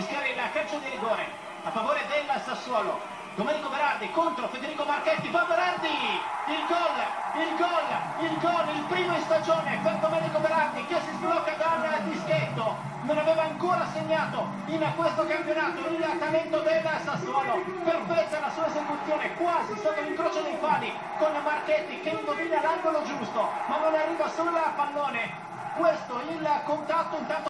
fischiare il calcio di rigore a favore del Sassuolo. Domenico Berardi contro Federico Marchetti, va Berardi, il gol, il primo in stagione per Domenico Berardi, che si sblocca dal dischetto, non aveva ancora segnato in questo campionato il talento del Sassuolo, perfetta la sua esecuzione quasi sotto l'incrocio dei pali con Marchetti che indovina l'angolo giusto, ma non arriva solo a pallone, questo il contatto intanto.